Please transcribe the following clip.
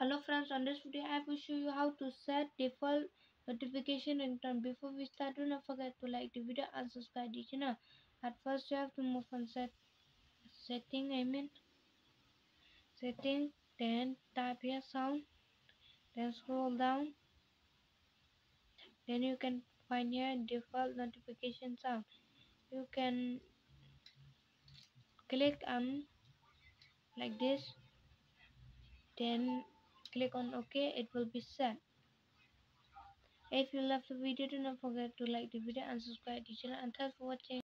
Hello friends, on this video I will show you how to set default notification ringtone. Before we start, do not forget to like the video and subscribe the channel. At first you have to move on setting, then type here sound, then scroll down, then you can find here default notification sound. You can click on like this, then click on OK. It will be set. If you love the video, do not forget to like the video and subscribe to the channel, and thanks for watching.